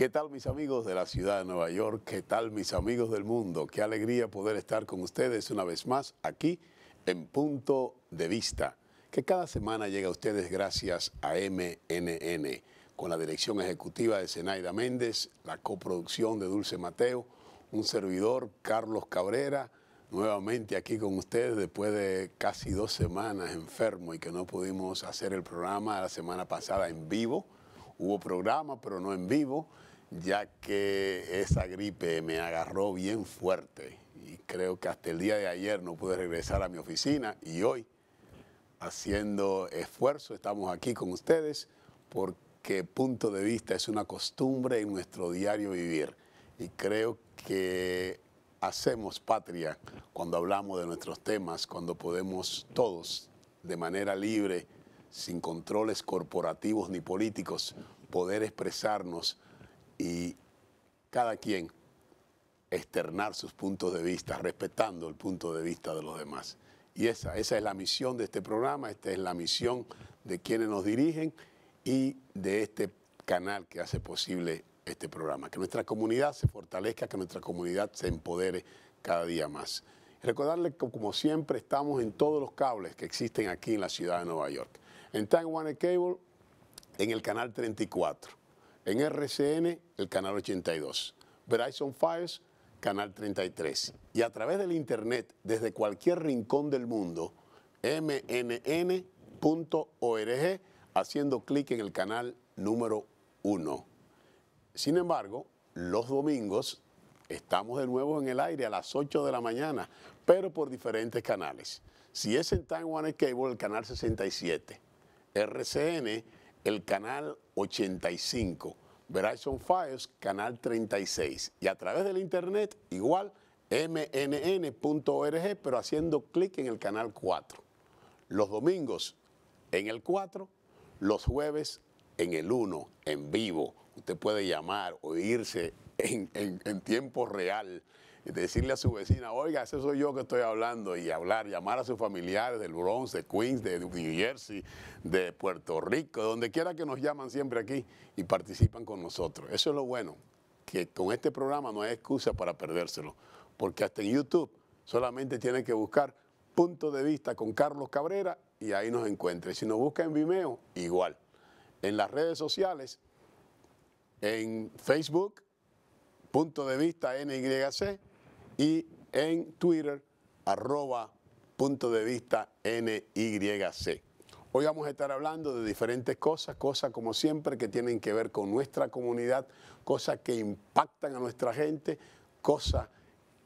¿Qué tal mis amigos de la ciudad de Nueva York? ¿Qué tal mis amigos del mundo? Qué alegría poder estar con ustedes una vez más aquí en Punto de Vista, que cada semana llega a ustedes gracias a MNN, con la dirección ejecutiva de Zenaida Méndez, la coproducción de Dulce Mateo, un servidor, Carlos Cabrera, nuevamente aquí con ustedes después de casi 2 semanas enfermo y que no pudimos hacer el programa la semana pasada en vivo. Hubo programa, pero no en vivo, ya que esa gripe me agarró bien fuerte y creo que hasta el día de ayer no pude regresar a mi oficina y hoy, haciendo esfuerzo, estamos aquí con ustedes porque Punto de Vista es una costumbre en nuestro diario vivir y creo que hacemos patria cuando hablamos de nuestros temas, cuando podemos todos de manera libre, sin controles corporativos ni políticos, poder expresarnos y cada quien externar sus puntos de vista, respetando el punto de vista de los demás. Y esa es la misión de este programa, esta es la misión de quienes nos dirigen y de este canal que hace posible este programa. Que nuestra comunidad se fortalezca, que nuestra comunidad se empodere cada día más. Recordarles que, como siempre, estamos en todos los cables que existen aquí en la ciudad de Nueva York. En Time Warner Cable, en el canal 34. En RCN, el canal 82. Verizon FiOS, canal 33. Y a través del internet, desde cualquier rincón del mundo, mnn.org, haciendo clic en el canal número 1. Sin embargo, los domingos estamos de nuevo en el aire a las 8 de la mañana, pero por diferentes canales. Si es en Time Warner Cable, el canal 67. RCN, el canal 85, Verizon FiOS, canal 36. Y a través del internet, igual, mnn.org, pero haciendo clic en el canal 4. Los domingos en el 4, los jueves en el 1, en vivo. Usted puede llamar, oírse en tiempo real, decirle a su vecina, oiga, ese soy yo que estoy hablando, y hablar, llamar a sus familiares del Bronx, de Queens, de New Jersey, de Puerto Rico, donde quiera que nos llaman siempre aquí y participan con nosotros. Eso es lo bueno, que con este programa no hay excusa para perdérselo, porque hasta en YouTube solamente tienen que buscar Punto de Vista con Carlos Cabrera y ahí nos encuentra. Si nos busca en Vimeo, igual. En las redes sociales, en Facebook, Punto de Vista NYC, y en Twitter, @PuntoDeVistaNYC. Hoy vamos a estar hablando de diferentes cosas como siempre que tienen que ver con nuestra comunidad, cosas que impactan a nuestra gente, cosas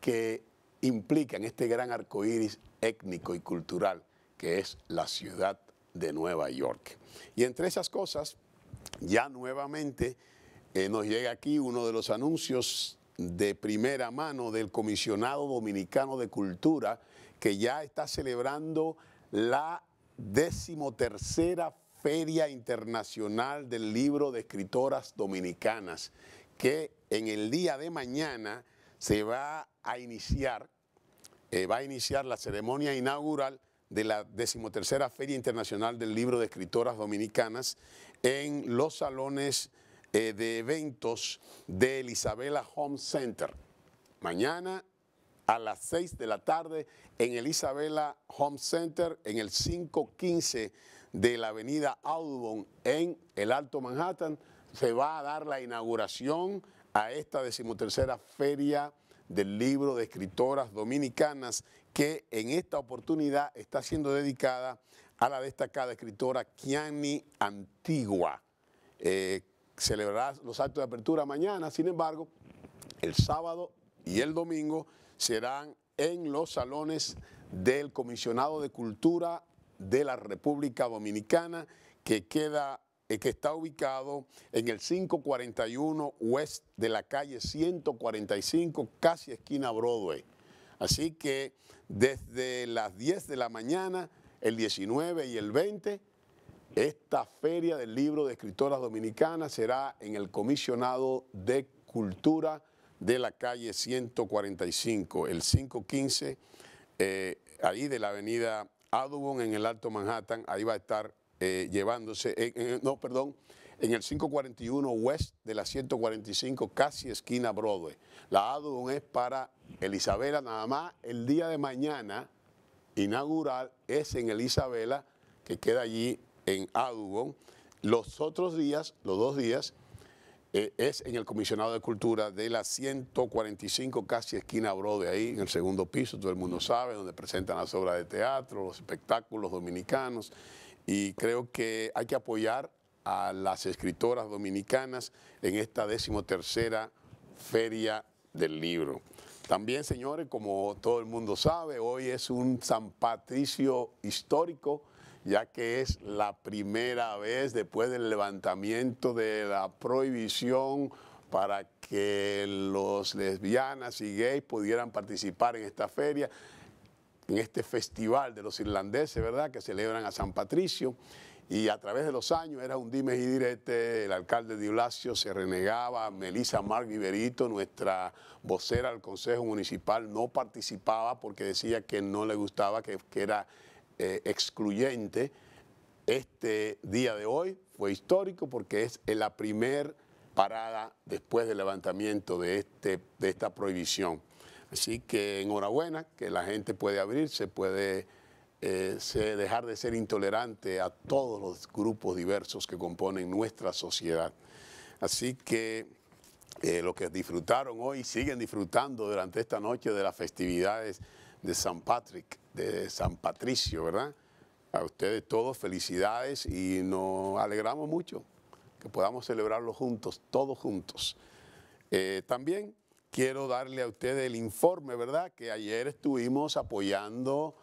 que implican este gran arcoíris étnico y cultural que es la ciudad de Nueva York. Y entre esas cosas, ya nuevamente nos llega aquí uno de los anuncios de primera mano del Comisionado Dominicano de Cultura, que ya está celebrando la 13ª Feria Internacional del Libro de Escritoras Dominicanas, que en el día de mañana se va a iniciar la ceremonia inaugural de la 13ª Feria Internacional del Libro de Escritoras Dominicanas en los salones de eventos de Elizabeth Home Center. Mañana a las 6 de la tarde en Elizabeth Home Center, en el 515 de la avenida Audubon en el Alto Manhattan, se va a dar la inauguración a esta 13ª Feria del Libro de Escritoras Dominicanas, que en esta oportunidad está siendo dedicada a la destacada escritora Kianny Antigua. Celebrará los actos de apertura mañana, sin embargo, el sábado y el domingo serán en los salones del Comisionado de Cultura de la República Dominicana, que está ubicado en el 541 West de la calle 145, casi esquina Broadway. Así que desde las 10 de la mañana, el 19 y el 20, esta Feria del Libro de Escritoras Dominicanas será en el Comisionado de Cultura de la calle 145, el 515, ahí de la avenida Audubon en el Alto Manhattan. Ahí va a estar llevándose, en el 541 West de la 145, casi esquina Broadway. La aduan es para el Isabela nada más. El día de mañana inaugural es en el Isabela, que queda allí en Aduan. Los otros días, los 2 días, es en el Comisionado de Cultura de la 145, casi esquina Broadway, ahí en el segundo piso, todo el mundo sabe, donde presentan las obras de teatro, los espectáculos dominicanos, y creo que hay que apoyar a las escritoras dominicanas en esta 13ª Feria del Libro. También, señores, como todo el mundo sabe, hoy es un San Patricio histórico, ya que es la primera vez después del levantamiento de la prohibición para que los lesbianas y gays pudieran participar en esta feria, en este festival de los irlandeses, ¿verdad?, que celebran a San Patricio. Y a través de los años era un dime y direte, el alcalde de Blasio se renegaba, Melissa Mark-Viverito, nuestra vocera del Consejo Municipal, no participaba porque decía que no le gustaba, que era excluyente. Este día de hoy fue histórico porque es la primer parada después del levantamiento de esta prohibición. Así que enhorabuena, que la gente puede abrirse, puede dejar de ser intolerante a todos los grupos diversos que componen nuestra sociedad. Así que lo que disfrutaron hoy, siguen disfrutando durante esta noche de las festividades de San Patrick, de San Patricio, ¿verdad? A ustedes todos felicidades y nos alegramos mucho que podamos celebrarlo juntos, todos juntos. También quiero darle a ustedes el informe, ¿verdad?, que ayer estuvimos apoyando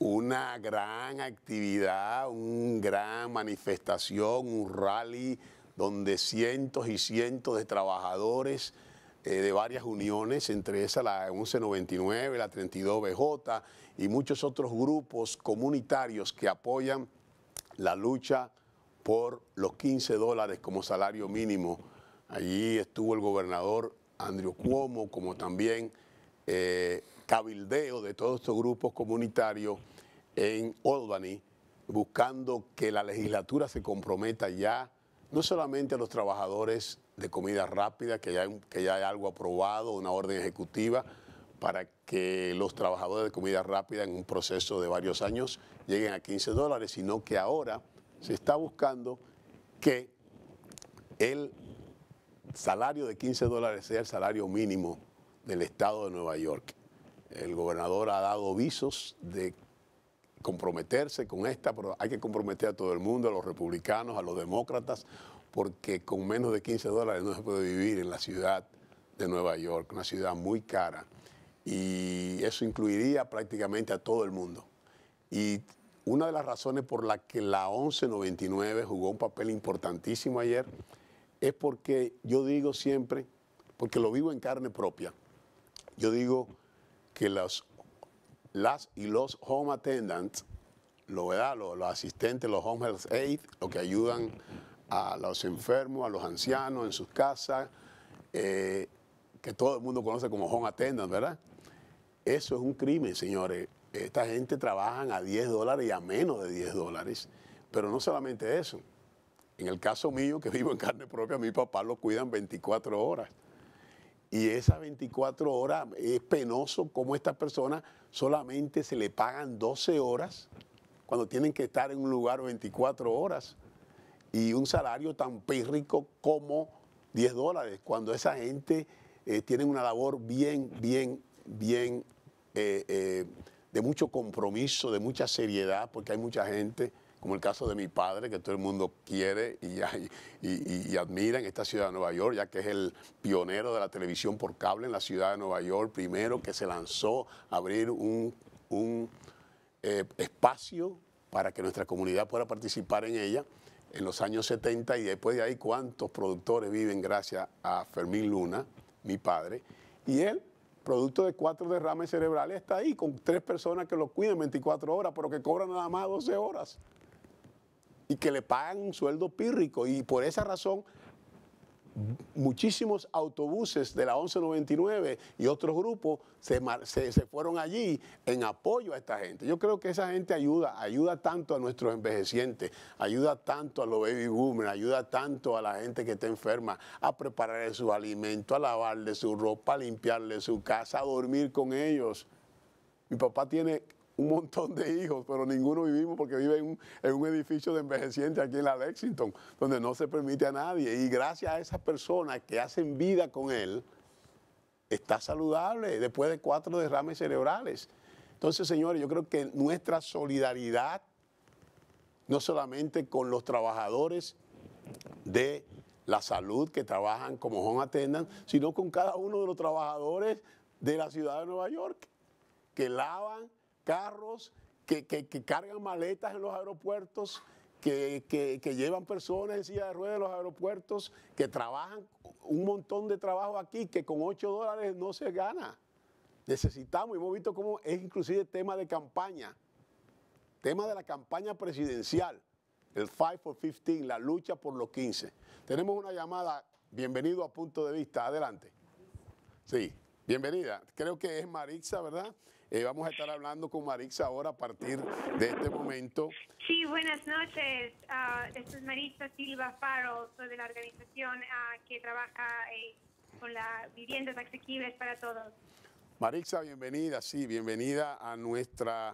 una gran actividad, una gran manifestación, un rally donde cientos y cientos de trabajadores de varias uniones, entre esas la 1199, la 32BJ y muchos otros grupos comunitarios que apoyan la lucha por los $15 como salario mínimo. Allí estuvo el gobernador Andrew Cuomo, como también cabildeo de todos estos grupos comunitarios en Albany, buscando que la legislatura se comprometa ya, no solamente a los trabajadores de comida rápida, que ya hay algo aprobado, una orden ejecutiva, para que los trabajadores de comida rápida en un proceso de varios años lleguen a $15, sino que ahora se está buscando que el salario de $15 sea el salario mínimo del estado de Nueva York. El gobernador ha dado visos de comprometerse con esta, pero hay que comprometer a todo el mundo, a los republicanos, a los demócratas, porque con menos de $15 no se puede vivir en la ciudad de Nueva York, una ciudad muy cara. Y eso incluiría prácticamente a todo el mundo. Y una de las razones por las que la 1199 jugó un papel importantísimo ayer es porque yo digo siempre, porque lo vivo en carne propia, yo digo que los home attendants, los asistentes, los home health aid, los que ayudan a los enfermos, a los ancianos en sus casas, que todo el mundo conoce como home attendants, ¿verdad? Eso es un crimen, señores. Esta gente trabaja a $10 y a menos de $10. Pero no solamente eso. En el caso mío, que vivo en carne propia, a mi papá lo cuidan 24 horas. Y esas 24 horas es penoso como estas personas solamente se le pagan 12 horas cuando tienen que estar en un lugar 24 horas y un salario tan pírrico como $10 cuando esa gente tiene una labor bien, de mucho compromiso, de mucha seriedad, porque hay mucha gente, como el caso de mi padre, que todo el mundo quiere y admira en esta ciudad de Nueva York, ya que es el pionero de la televisión por cable en la ciudad de Nueva York, primero que se lanzó a abrir un espacio para que nuestra comunidad pueda participar en ella en los años 70, y después de ahí cuántos productores viven gracias a Fermín Luna, mi padre, y él, producto de 4 derrames cerebrales, está ahí con 3 personas que lo cuidan 24 horas, pero que cobran nada más 12 horas. Y que le pagan un sueldo pírrico, y por esa razón muchísimos autobuses de la 1199 y otros grupos se fueron allí en apoyo a esta gente. Yo creo que esa gente ayuda tanto a nuestros envejecientes, ayuda tanto a los baby boomers, ayuda tanto a la gente que está enferma a prepararle su alimento, a lavarle su ropa, a limpiarle su casa, a dormir con ellos. Mi papá tiene un montón de hijos, pero ninguno vivimos porque vive en un edificio de envejecientes aquí en la Lexington, donde no se permite a nadie. Y gracias a esas personas que hacen vida con él, está saludable después de 4 derrames cerebrales. Entonces, señores, yo creo que nuestra solidaridad, no solamente con los trabajadores de la salud que trabajan como home attendant, sino con cada uno de los trabajadores de la ciudad de Nueva York, que lavan carros, que cargan maletas en los aeropuertos, que llevan personas en silla de ruedas en los aeropuertos, que trabajan un montón de trabajo aquí, que con $8 no se gana. Necesitamos, hemos visto cómo es inclusive tema de campaña, tema de la campaña presidencial, el 5 for 15, la lucha por los 15. Tenemos una llamada, bienvenido a Punto de Vista, adelante. Sí, bienvenida, creo que es Maritza, ¿verdad? Vamos a estar hablando con Maritza ahora a partir de este momento. Sí, buenas noches. Esto es Maritza Silva-Farrell, soy de la organización que trabaja con las viviendas asequibles para todos. Maritza, bienvenida, sí, bienvenida a nuestro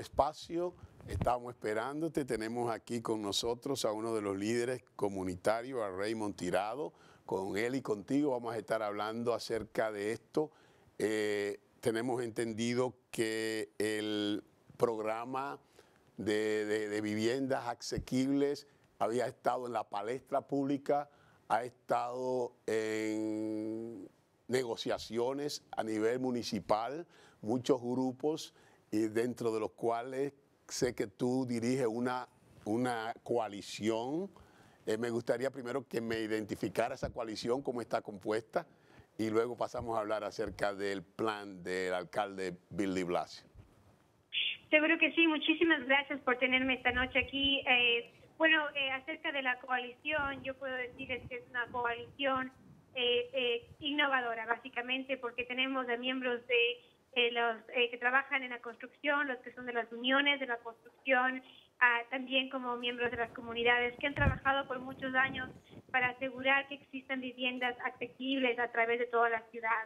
espacio. Estamos esperándote, tenemos aquí con nosotros a uno de los líderes comunitarios, a Raymond Tirado. Con él y contigo vamos a estar hablando acerca de esto. Tenemos entendido que el programa de viviendas asequibles había estado en la palestra pública, ha estado en negociaciones a nivel municipal, muchos grupos, y dentro de los cuales sé que tú diriges una coalición. Me gustaría primero que me identificara esa coalición, cómo está compuesta. Y luego pasamos a hablar acerca del plan del alcalde Bill de Blasio. Seguro que sí, muchísimas gracias por tenerme esta noche aquí. Acerca de la coalición, yo puedo decirles que es una coalición innovadora, básicamente, porque tenemos a miembros de los que trabajan en la construcción, los que son de las uniones de la construcción, también como miembros de las comunidades que han trabajado por muchos años para asegurar que existan viviendas accesibles a través de toda la ciudad.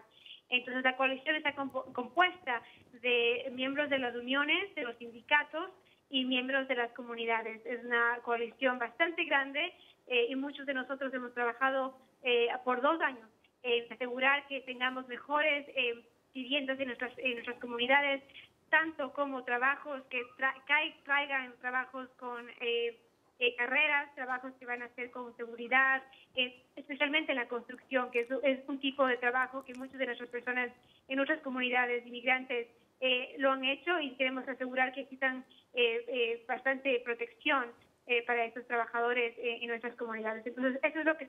Entonces, la coalición está compuesta de miembros de las uniones, de los sindicatos y miembros de las comunidades. Es una coalición bastante grande y muchos de nosotros hemos trabajado por 2 años en asegurar que tengamos mejores viviendas en nuestras comunidades, tanto como trabajos que traigan trabajos con carreras, trabajos que van a hacer con seguridad, especialmente en la construcción, que es un tipo de trabajo que muchas de nuestras personas en otras comunidades inmigrantes lo han hecho, y queremos asegurar que existan bastante protección para estos trabajadores en nuestras comunidades. Entonces, eso es lo que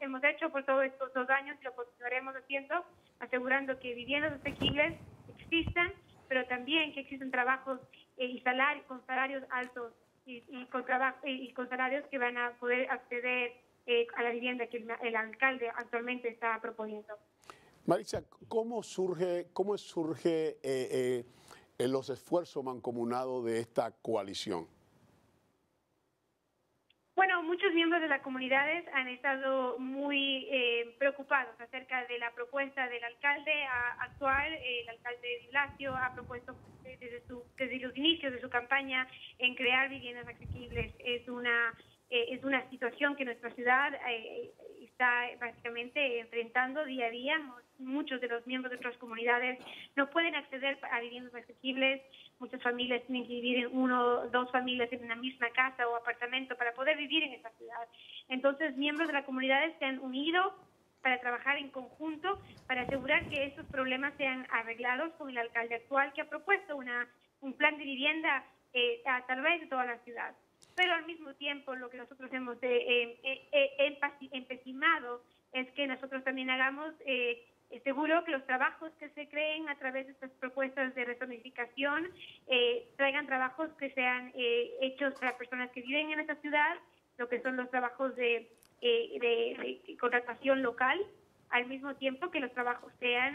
hemos hecho por todos estos 2 años y lo continuaremos haciendo, asegurando que viviendas asequibles existan, pero también que existen trabajos con salarios altos y con salarios que van a poder acceder a la vivienda que el alcalde actualmente está proponiendo. Maritza, ¿cómo surge los esfuerzos mancomunados de esta coalición? Bueno, muchos miembros de las comunidades han estado muy preocupados acerca de la propuesta del alcalde actual. El alcalde de Blasio ha propuesto desde los inicios de su campaña en crear viviendas accesibles. Es una situación que nuestra ciudad está básicamente enfrentando día a día. Muchos de los miembros de otras comunidades no pueden acceder a viviendas accesibles. Muchas familias tienen que vivir en 1 o 2 familias en una misma casa o apartamento para poder vivir en esta ciudad. Entonces, miembros de las comunidades se han unido para trabajar en conjunto para asegurar que estos problemas sean arreglados con el alcalde actual, que ha propuesto un plan de vivienda a través de toda la ciudad. Pero al mismo tiempo, lo que nosotros hemos empecinado es que nosotros también hagamos seguro que los trabajos que se creen a través de estas propuestas de rezonificación traigan trabajos que sean hechos para personas que viven en esta ciudad, lo que son los trabajos de de contratación local, al mismo tiempo que los trabajos sean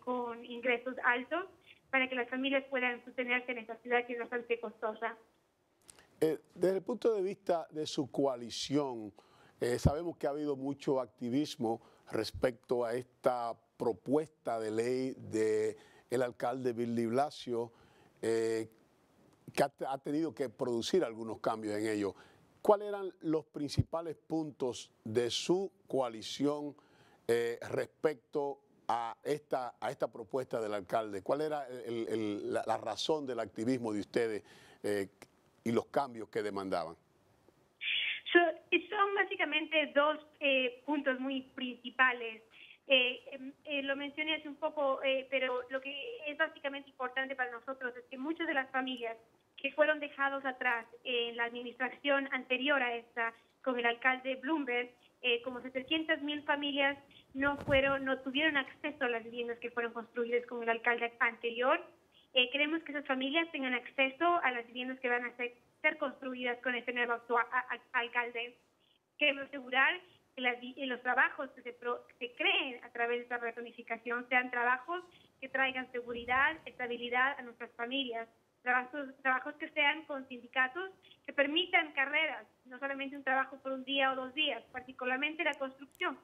con ingresos altos, para que las familias puedan sostenerse en esta ciudad que es bastante costosa. Desde el punto de vista de su coalición, sabemos que ha habido mucho activismo respecto a esta propuesta de ley del alcalde de Blasio, que ha tenido que producir algunos cambios en ello. ¿Cuáles eran los principales puntos de su coalición respecto a esta propuesta del alcalde? ¿Cuál era la razón del activismo de ustedes y los cambios que demandaban? Son básicamente dos puntos muy principales. Lo mencioné hace un poco, pero lo que es básicamente importante para nosotros es que muchas de las familias que fueron dejados atrás en la administración anterior a esta, con el alcalde Bloomberg, como 700.000 familias no tuvieron acceso a las viviendas que fueron construidas con el alcalde anterior. Queremos que esas familias tengan acceso a las viviendas que van a ser construidas con este nuevo alcalde. Queremos asegurar que los trabajos que se creen a través de esta reunificación sean trabajos que traigan seguridad, estabilidad a nuestras familias. Trabajos que sean con sindicatos que permitan carreras, no solamente un trabajo por un día o dos días, particularmente la construcción,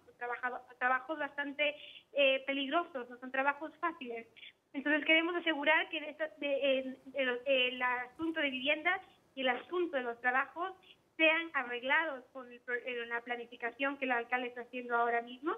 trabajos bastante peligrosos, no son trabajos fáciles. Entonces queremos asegurar que el asunto de vivienda y el asunto de los trabajos sean arreglados con la planificación que el alcalde está haciendo ahora mismo.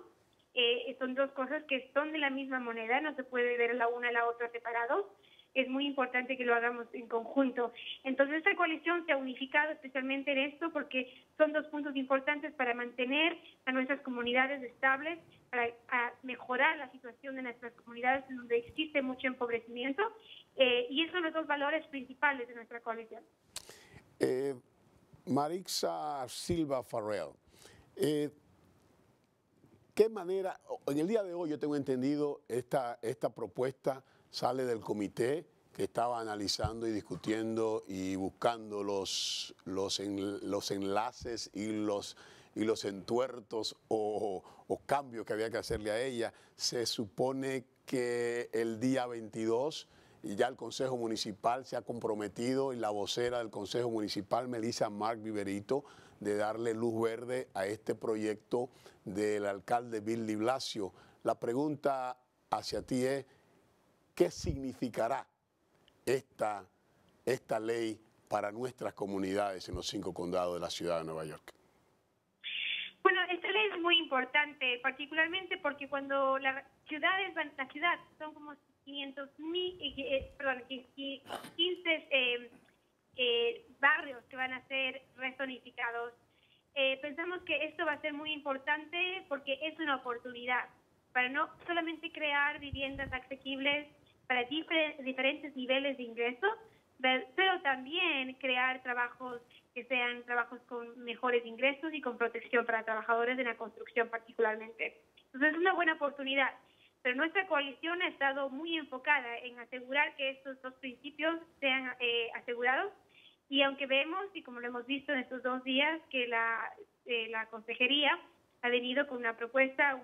Son dos cosas que son de la misma moneda, no se puede ver la una y la otra separados. Es muy importante que lo hagamos en conjunto. Entonces, esta coalición se ha unificado especialmente en esto porque son dos puntos importantes para mantener a nuestras comunidades estables, para mejorar la situación de nuestras comunidades donde existe mucho empobrecimiento. Y esos son los dos valores principales de nuestra coalición. Maritza Silva-Farrell, ¿qué manera? En el día de hoy yo tengo entendido esta propuesta sale del comité que estaba analizando y discutiendo y buscando los enlaces y los entuertos o cambios que había que hacerle a ella. Se supone que el día 22 ya el Consejo Municipal se ha comprometido y la vocera del Consejo Municipal, Melissa Mark-Viverito, de darle luz verde a este proyecto del alcalde Bill de Blasio. La pregunta hacia ti es: ¿qué significará esta ley para nuestras comunidades en los 5 condados de la ciudad de Nueva York? Bueno, esta ley es muy importante, particularmente porque cuando las ciudades son como 15 barrios que van a ser rezonificados, pensamos que esto va a ser muy importante porque es una oportunidad para no solamente crear viviendas asequibles para diferentes niveles de ingreso, pero también crear trabajos que sean trabajos con mejores ingresos y con protección para trabajadores de la construcción particularmente. Entonces es una buena oportunidad, pero nuestra coalición ha estado muy enfocada en asegurar que estos dos principios sean asegurados, y aunque vemos, y como lo hemos visto en estos 2 días, que la consejería ha venido con una propuesta,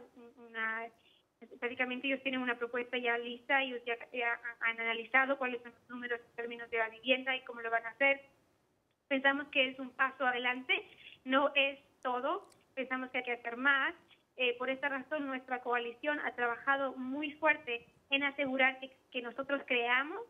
prácticamente ellos tienen una propuesta ya lista, ellos ya han analizado cuáles son los números en términos de la vivienda y cómo lo van a hacer. Pensamos que es un paso adelante, no es todo, pensamos que hay que hacer más. Por esta razón nuestra coalición ha trabajado muy fuerte en asegurar que nosotros creamos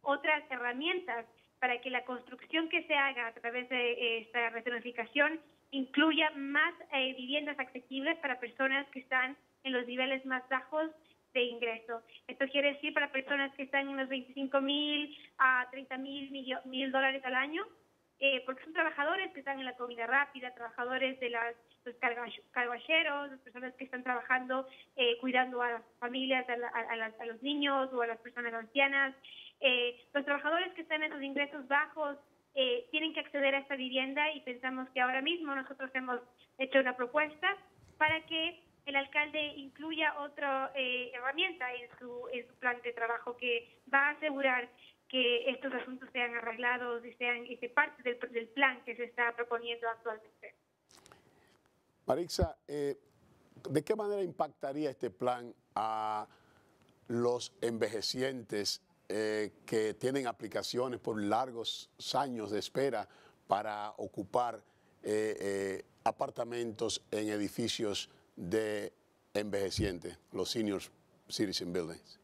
otras herramientas para que la construcción que se haga a través de esta rezonificación incluya más viviendas accesibles para personas que están en los niveles más bajos de ingreso. Esto quiere decir para personas que están en los 25.000 a 30.000 dólares al año, porque son trabajadores que están en la comida rápida, trabajadores de los carguacheros, las personas que están trabajando, cuidando a las familias, a los niños o a las personas ancianas. Los trabajadores que están en los ingresos bajos tienen que acceder a esta vivienda, y pensamos que ahora mismo nosotros hemos hecho una propuesta para que el alcalde incluya otra herramienta en su plan de trabajo que va a asegurar que estos asuntos sean arreglados y sean parte del plan que se está proponiendo actualmente. Maritza, ¿de qué manera impactaría este plan a los envejecientes que tienen aplicaciones por largos años de espera para ocupar apartamentos en edificios de envejecientes, los Senior Citizen Buildings?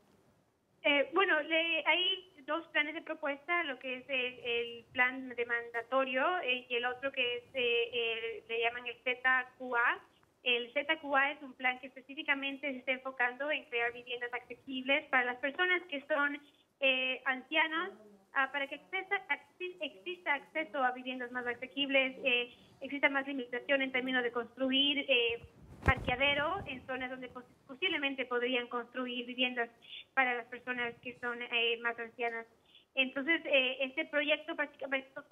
Bueno, hay dos planes de propuesta, lo que es el plan de mandatorio y el otro que es le llaman el ZQA. El ZQA es un plan que específicamente se está enfocando en crear viviendas accesibles para las personas que son ancianas, para que exista acceso a viviendas más accesibles, exista más limitación en términos de construir parqueadero en zonas donde posiblemente podrían construir viviendas para las personas que son más ancianas. Entonces, este proyecto, estas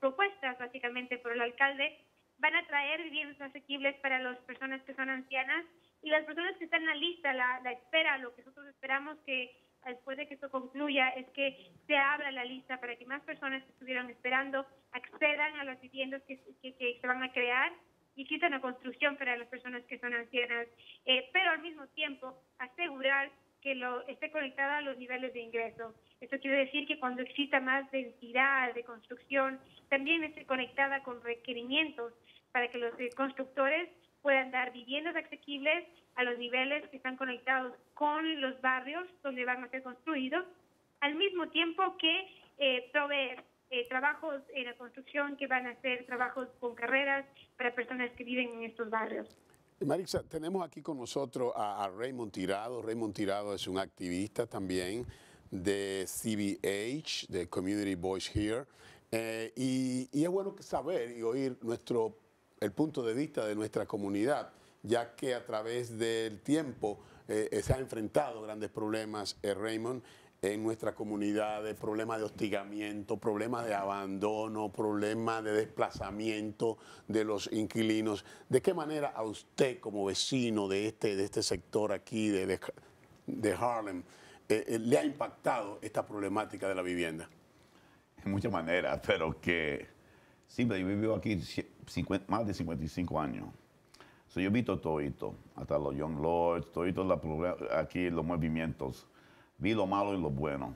propuestas básicamente por el alcalde, van a traer viviendas asequibles para las personas que son ancianas y las personas que están en la lista, la espera. Lo que nosotros esperamos que después de que esto concluya es que se abra la lista para que más personas que estuvieron esperando accedan a las viviendas que se van a crear y exista una construcción para las personas que son ancianas, pero al mismo tiempo asegurar que esté conectada a los niveles de ingreso. Esto quiere decir que cuando exista más densidad de construcción, también esté conectada con requerimientos para que los constructores puedan dar viviendas asequibles a los niveles que están conectados con los barrios donde van a ser construidos, al mismo tiempo que proveer trabajos en la construcción que van a ser trabajos con carreras para personas que viven en estos barrios. Maritza, tenemos aquí con nosotros a Raymond Tirado. Raymond Tirado es un activista también de CVH, de Community Voices Heard, y es bueno saber y oír el punto de vista de nuestra comunidad, ya que a través del tiempo se han enfrentado grandes problemas, Raymond, en nuestra comunidad, de problemas de hostigamiento, problemas de abandono, problemas de desplazamiento de los inquilinos. ¿De qué manera a usted como vecino de este sector aquí de Harlem le ha impactado esta problemática de la vivienda? En muchas maneras, pero que siempre yo vivo aquí más de 55 años. So, yo he visto todo, hasta los Young Lords, aquí los movimientos. Vi lo malo y lo bueno.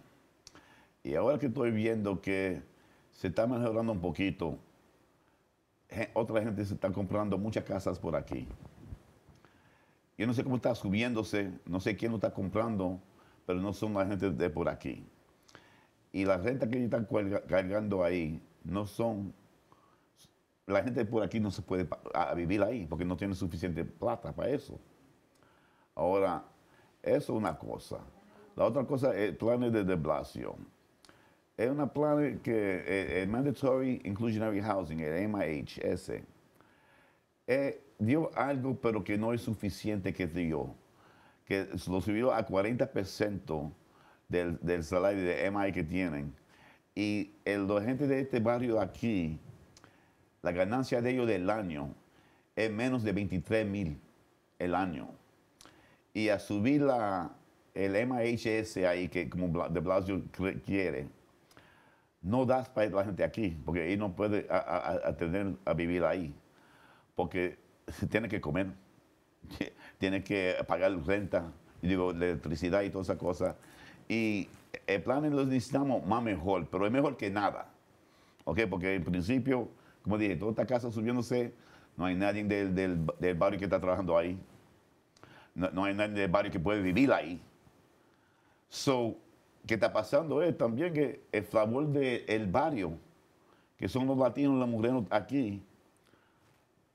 Y ahora que estoy viendo que se está mejorando un poquito, otra gente se está comprando muchas casas por aquí. Yo no sé cómo está subiéndose, no sé quién lo está comprando, pero no son la gente de por aquí. Y las rentas que están cargando ahí no son... La gente de por aquí no se puede vivir ahí porque no tiene suficiente plata para eso. Ahora, eso es una cosa. La otra cosa es el plan de Blasio. Es un plan que el Mandatory Inclusionary Housing, el MIHS, dio algo, pero que no es suficiente que dio. Que lo subió a 40% del salario de MI que tienen. Y la gente de este barrio aquí, la ganancia de ellos del año es menos de $23,000 el año. Y a subir el MIHS ahí, que como de Blasio quiere, no da para la gente aquí, porque ahí no puede a vivir ahí, porque tiene que comer, tiene que pagar renta, electricidad y todas esas cosas. Y el plan lo necesitamos más mejor, pero es mejor que nada, ¿okay? Porque en principio, como dije, toda esta casa subiéndose, no hay nadie del barrio que está trabajando ahí, no hay nadie del barrio que puede vivir ahí. So, ¿qué está pasando? Es también que el favor del barrio, que son los latinos, los morenos aquí,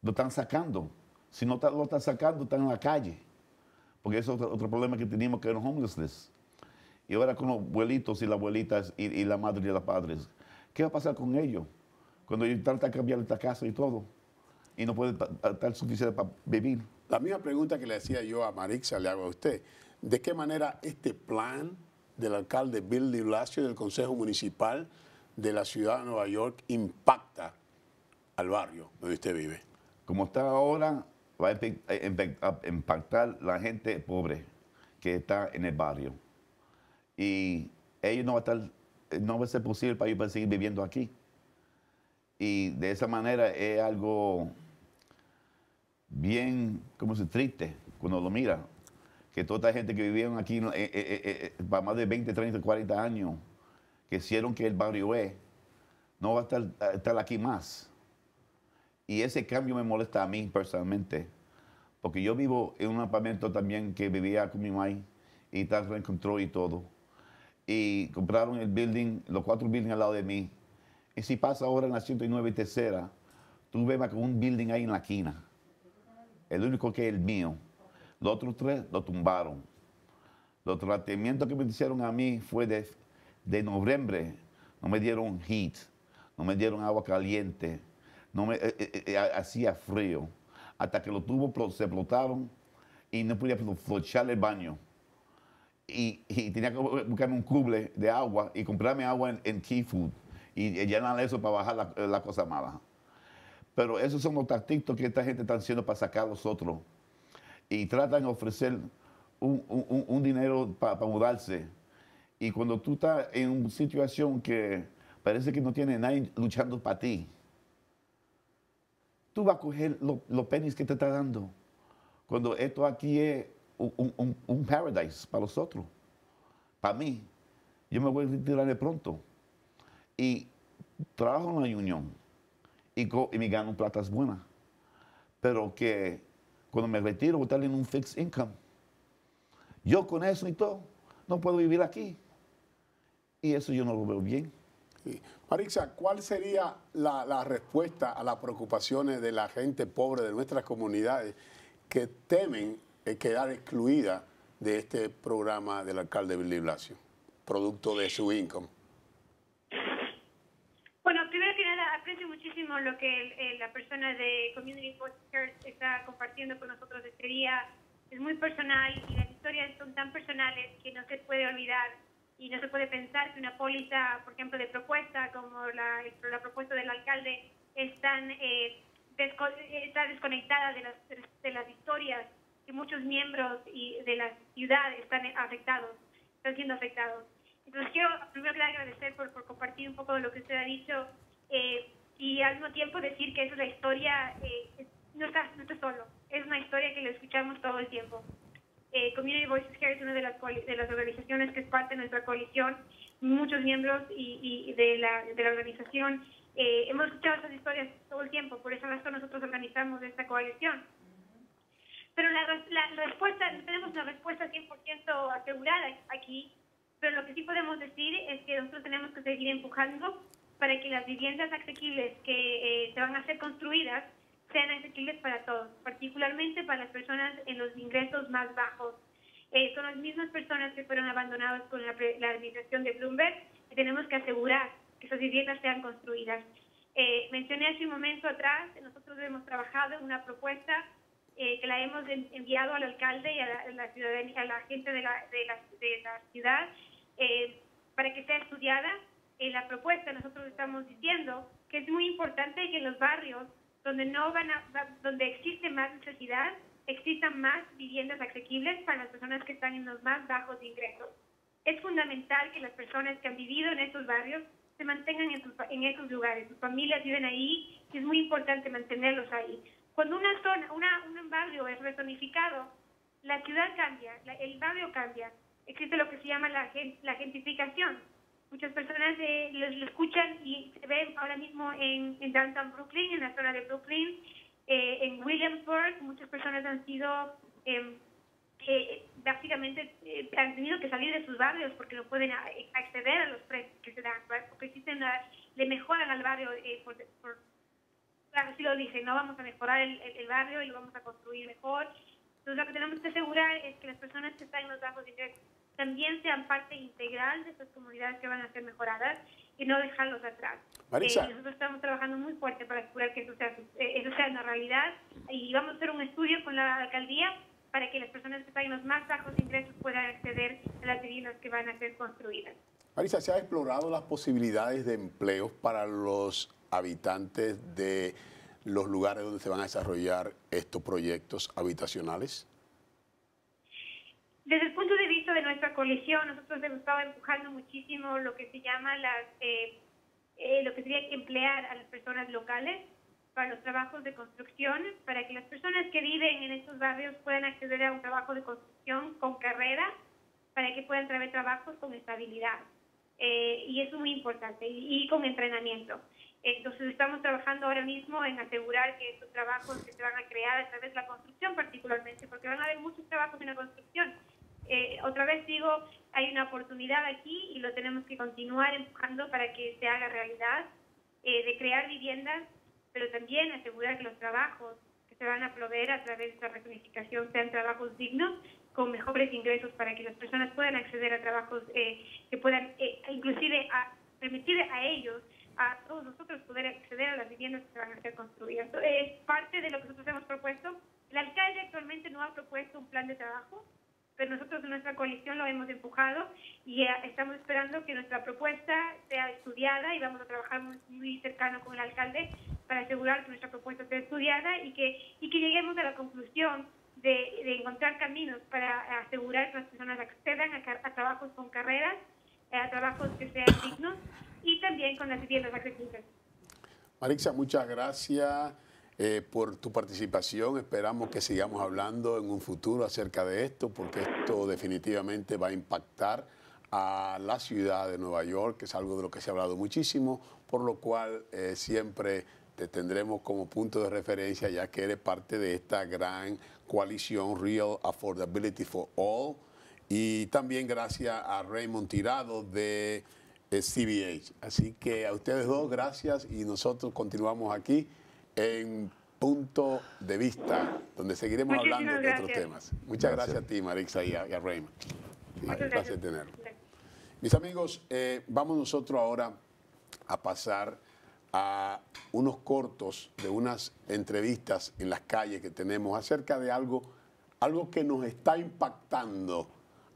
lo están sacando. Si no lo están sacando, están en la calle. Porque eso es otro problema que teníamos, que era homelessness. Y ahora con los abuelitos y las abuelitas y la madre y los padres, ¿qué va a pasar con ellos? Cuando ellos tratan de cambiar esta casa y todo, y no pueden estar suficiente para vivir. La misma pregunta que le hacía yo a Maritza, le hago a usted. ¿De qué manera este plan del alcalde Bill de Blasio y del Consejo Municipal de la Ciudad de Nueva York impacta al barrio donde usted vive? Como está ahora, va a impactar la gente pobre que está en el barrio. Y ellos no va a ser posible para ellos seguir viviendo aquí. Y de esa manera es algo bien, ¿cómo se dice?, triste cuando lo mira. Que toda esta gente que vivieron aquí para más de 20, 30, 40 años, que hicieron que el barrio E no va a estar aquí más. Y ese cambio me molesta a mí personalmente, porque yo vivo en un apartamento también que vivía con mi mamá y tal, reencontró y todo. Y compraron el building, los 4 buildings al lado de mí. Y si pasa ahora en la 109 y tercera, tú ves con un building ahí en la esquina. El único que es el mío. Los otros 3 lo tumbaron. Los tratamientos que me hicieron a mí fue de noviembre. No me dieron heat, no me dieron agua caliente, no me hacía frío. Hasta que los tubos se explotaron y no podía flochar el baño. Y tenía que buscarme un cuble de agua y comprarme agua en Key Food y llenar eso para bajar la cosa mala. Pero esos son los tactitos que esta gente está haciendo para sacar a los otros. Y tratan de ofrecer un dinero para mudarse. Y cuando tú estás en una situación que parece que no tiene nadie luchando para ti, tú vas a coger los pennies que te está dando. Cuando esto aquí es un paradise para los otros. Para mí, yo me voy a retirar de pronto. Y trabajo en la unión. Y me gano platas buenas. Pero que cuando me retiro voy a estar en un fixed income. Yo con eso y todo no puedo vivir aquí. Y eso yo no lo veo bien. Sí. Maritza, ¿cuál sería la respuesta a las preocupaciones de la gente pobre de nuestras comunidades que temen quedar excluida de este programa del alcalde de Blasio, producto de su income? Bueno, primero que nada, aprecio muchísimo lo que la persona de Community Voices Heard está compartiendo con nosotros este día. Es muy personal y las historias son tan personales que no se puede olvidar y no se puede pensar que una póliza, por ejemplo, de propuesta, como la propuesta del alcalde, está desconectada de las historias que muchos miembros de la ciudad están siendo afectados. Entonces quiero primero agradecer por compartir un poco de lo que usted ha dicho y al mismo tiempo decir que es una historia, no está solo, es una historia que la escuchamos todo el tiempo. Community Voices Heard es una de las organizaciones que es parte de nuestra coalición, muchos miembros y de la organización. Hemos escuchado esas historias todo el tiempo, por esa razón nosotros organizamos esta coalición. Pero la respuesta, no tenemos una respuesta 100% asegurada aquí, pero lo que sí podemos decir es que nosotros tenemos que seguir empujando para que las viviendas asequibles que se van a ser construidas sean asequibles para todos, particularmente para las personas en los ingresos más bajos. Son las mismas personas que fueron abandonadas con la administración de Bloomberg y tenemos que asegurar que esas viviendas sean construidas. Mencioné hace un momento atrás, nosotros hemos trabajado en una propuesta que la hemos enviado al alcalde y a la ciudadanía, a la gente de la ciudad, para que sea estudiada la propuesta. Nosotros estamos diciendo que es muy importante que en los barrios donde existe más necesidad, existan más viviendas asequibles para las personas que están en los más bajos ingresos. Es fundamental que las personas que han vivido en estos barrios se mantengan en esos lugares. Sus familias viven ahí y es muy importante mantenerlos ahí. Cuando una zona, un barrio es rezonificado, la ciudad cambia, el barrio cambia. Existe lo que se llama la gentrificación. Muchas personas lo escuchan y se ven ahora mismo en Downtown Brooklyn, en la zona de Brooklyn, en Williamsburg. Muchas personas han sido, básicamente, han tenido que salir de sus barrios porque no pueden acceder a los precios que se dan, ¿verdad? Porque le mejoran al barrio así lo dicen, no vamos a mejorar el barrio y lo vamos a construir mejor. Entonces lo que tenemos que asegurar es que las personas que están en los bajos ingresos también sean parte integral de estas comunidades que van a ser mejoradas y no dejarlos atrás. Maritza, nosotros estamos trabajando muy fuerte para asegurar que eso sea una realidad y vamos a hacer un estudio con la alcaldía para que las personas que están en los más bajos ingresos puedan acceder a las viviendas que van a ser construidas. Maritza, ¿se han explorado las posibilidades de empleos para los habitantes de los lugares donde se van a desarrollar estos proyectos habitacionales? Desde el punto de vista de nuestra coalición, nosotros hemos estado empujando muchísimo lo que se llama lo que sería emplear a las personas locales. para los trabajos de construcción, para que las personas que viven en estos barrios puedan acceder a un trabajo de construcción con carrera, para que puedan traer trabajos con estabilidad. Y eso es muy importante, y con entrenamiento. Entonces estamos trabajando ahora mismo en asegurar que estos trabajos que se van a crear a través de la construcción particularmente, porque van a haber muchos trabajos en la construcción. Otra vez digo, hay una oportunidad aquí y lo tenemos que continuar empujando para que se haga realidad, de crear viviendas, pero también asegurar que los trabajos que se van a proveer a través de esta reunificación sean trabajos dignos, con mejores ingresos, para que las personas puedan acceder a trabajos que puedan, inclusive, permitir a ellos, a todos nosotros, poder acceder a las viviendas que se van a ser construidas. Es parte de lo que nosotros hemos propuesto. El alcalde actualmente no ha propuesto un plan de trabajo, pero nosotros en nuestra coalición lo hemos empujado y estamos esperando que nuestra propuesta sea estudiada, y vamos a trabajar muy cercano con el alcalde para asegurar que nuestra propuesta sea estudiada y que lleguemos a la conclusión de encontrar caminos para asegurar que las personas accedan a trabajos con carreras, a trabajos que sean dignos, y también con las viviendas accesibles. Maritza, muchas gracias por tu participación. Esperamos que sigamos hablando en un futuro acerca de esto, porque esto definitivamente va a impactar a la ciudad de Nueva York, que es algo de lo que se ha hablado muchísimo, por lo cual siempre te tendremos como punto de referencia, ya que eres parte de esta gran coalición Real Affordability for All. Y también gracias a Raymond Tirado de CBH. Así que a ustedes dos, gracias, y nosotros continuamos aquí en Punto de Vista, donde seguiremos hablando de otros temas. Muchas gracias a ti, Maritza, y a Raymond. Sí, un placer tenerlo. Mis amigos, vamos nosotros ahora a pasar a unos cortos de unas entrevistas en las calles que tenemos acerca de algo que nos está impactando,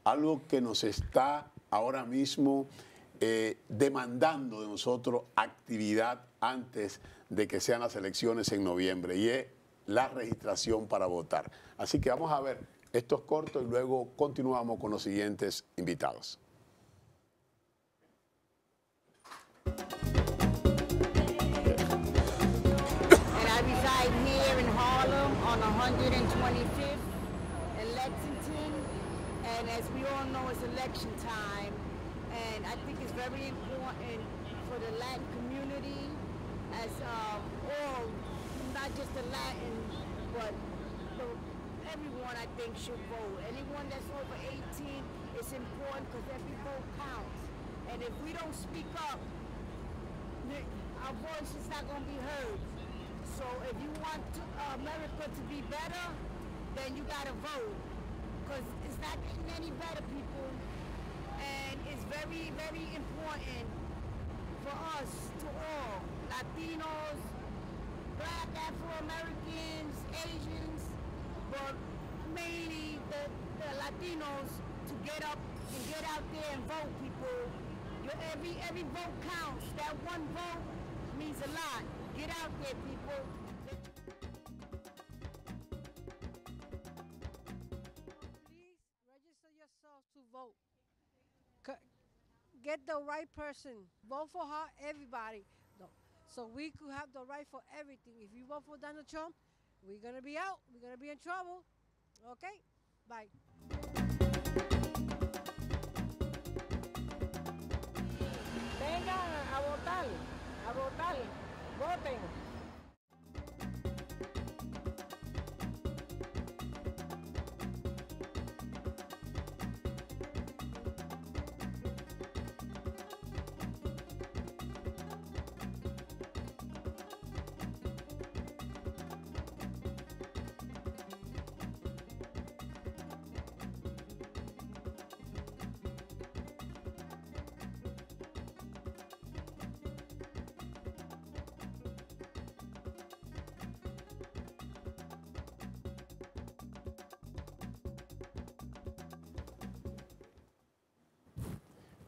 algo que nos está ahora mismo demandando de nosotros actividad antes de que sean las elecciones en noviembre, y es la registración para votar. Así que vamos a ver estos cortos y luego continuamos con los siguientes invitados. And I reside here in Harlem on 125th in Lexington, and as we all know, it's election time. And I think it's very important for the Latin community as all, not just the Latin, but everyone I think should vote. Anyone that's over 18, it's important because every vote counts. And if we don't speak up, our voice is not going to be heard. So if you want America to be better, then you got to vote. Because it's not getting any better, people. And it's very, very important for us to all, Latinos, Black, Afro-Americans, Asians, but mainly the Latinos, to get up and get out there and vote, people. Every vote counts. That one vote means a lot. Get out there, people. Please register yourself to vote. Get the right person. Vote for her, everybody. No. So we could have the right for everything. If you vote for Donald Trump, we're going to be out. We're going to be in trouble. Okay? Bye. Vengan a votar. A votar. Voten.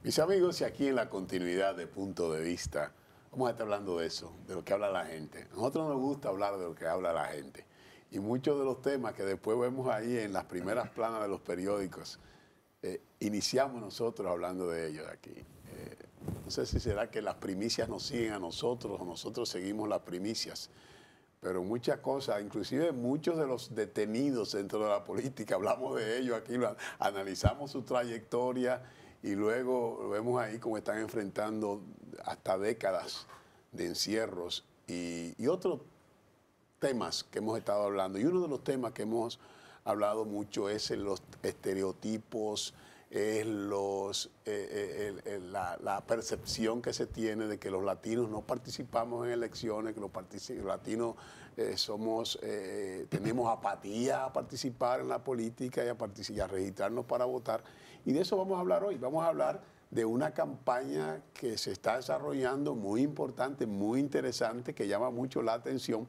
Mis amigos, y aquí en la continuidad de Punto de Vista, vamos a estar hablando de eso, de lo que habla la gente. A nosotros nos gusta hablar de lo que habla la gente. Y muchos de los temas que después vemos ahí en las primeras planas de los periódicos, iniciamos nosotros hablando de ellos aquí. No sé si será que las primicias nos siguen a nosotros o nosotros seguimos las primicias, Pero muchas cosas, inclusive muchos de los detenidos dentro de la política, hablamos de ellos aquí, analizamos su trayectoria y luego vemos ahí cómo están enfrentando hasta décadas de encierros y otros temas que hemos estado hablando. Y uno de los temas que hemos hablado mucho es los estereotipos, es la percepción que se tiene de que los latinos no participamos en elecciones, que los latinos tenemos apatía a participar en la política y a registrarnos para votar. Y de eso vamos a hablar hoy. Vamos a hablar de una campaña que se está desarrollando muy importante, muy interesante, que llama mucho la atención,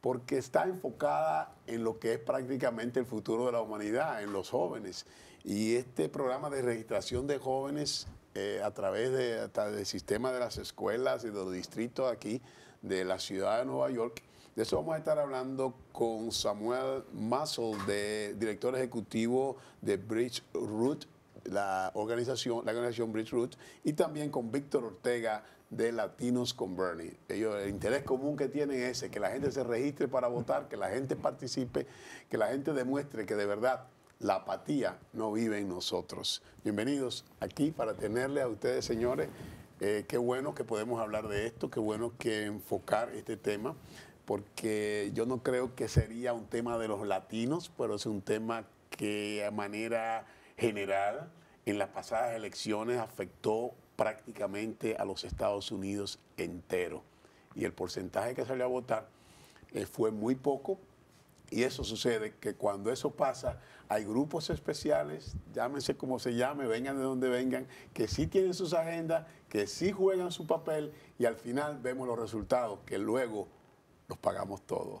porque está enfocada en lo que es prácticamente el futuro de la humanidad, en los jóvenes. Y este programa de registración de jóvenes a través del sistema de las escuelas y de los distritos aquí de la ciudad de Nueva York, de eso vamos a estar hablando con Samuel Massol, director ejecutivo de Bridge Roots, la organización Bridge Roots, y también con Víctor Ortega de Latinos con Bernie. El interés común que tienen es que la gente se registre para votar, que la gente participe, que la gente demuestre que de verdad la apatía no vive en nosotros. Bienvenidos aquí para tenerles a ustedes, señores. Qué bueno que podemos hablar de esto, qué bueno que enfocar este tema, porque yo no creo que sería un tema de los latinos, pero es un tema que a manera general en las pasadas elecciones afectó prácticamente a los Estados Unidos entero. Y el porcentaje que salió a votar fue muy poco. Y eso sucede, que cuando eso pasa, hay grupos especiales, llámense como se llame, vengan de donde vengan, que sí tienen sus agendas, que sí juegan su papel, y al final vemos los resultados, que luego los pagamos todos.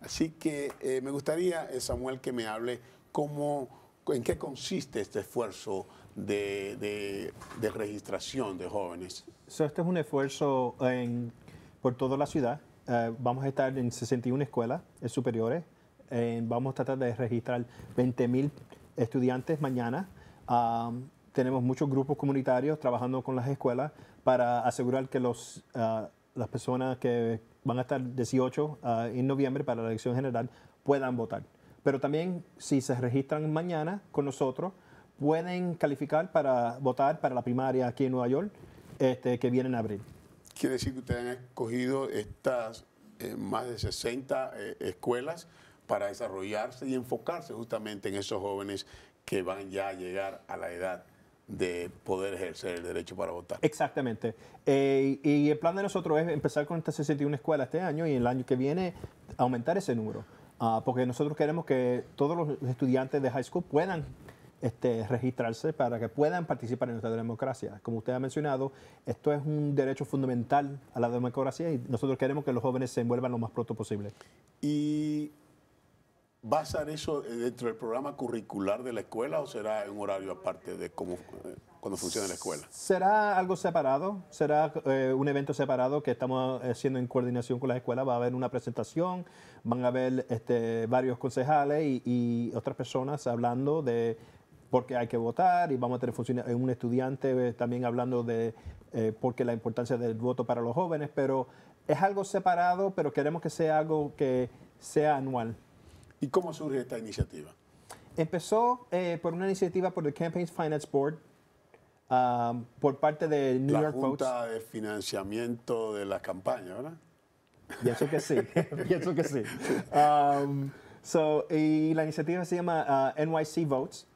Así que me gustaría, Samuel, que me hable en qué consiste este esfuerzo de registración de jóvenes. Este es un esfuerzo por toda la ciudad. Vamos a estar en 61 escuelas superiores. Vamos a tratar de registrar 20,000 estudiantes mañana. Tenemos muchos grupos comunitarios trabajando con las escuelas para asegurar que las personas que van a estar 18 en noviembre para la elección general puedan votar. Pero también, si se registran mañana con nosotros, pueden calificar para votar para la primaria aquí en Nueva York, que viene en abril. Quiere decir que ustedes han escogido estas más de 60 escuelas para desarrollarse y enfocarse justamente en esos jóvenes que van ya a llegar a la edad de poder ejercer el derecho para votar. Exactamente. Y el plan de nosotros es empezar con estas 61 escuelas este año y el año que viene aumentar ese número. Porque nosotros queremos que todos los estudiantes de high school puedan registrarse para que puedan participar en nuestra democracia. Como usted ha mencionado, esto es un derecho fundamental a la democracia y nosotros queremos que los jóvenes se envuelvan lo más pronto posible. ¿Y va a ser eso dentro del programa curricular de la escuela o será en un horario aparte de cuando funciona la escuela? Será algo separado, será un evento separado que estamos haciendo en coordinación con las escuelas. Va a haber una presentación, van a haber varios concejales y otras personas hablando de por qué hay que votar, y vamos a tener un estudiante también hablando de por qué la importancia del voto para los jóvenes. Pero es algo separado, pero queremos que sea algo que sea anual. ¿Y cómo surge esta iniciativa? Empezó por una iniciativa por el Campaign Finance Board, por parte de New York Votes. La Junta de Financiamiento de la Campaña, ¿verdad? Pienso que sí, pienso que sí. Y la iniciativa se llama NYC Votes.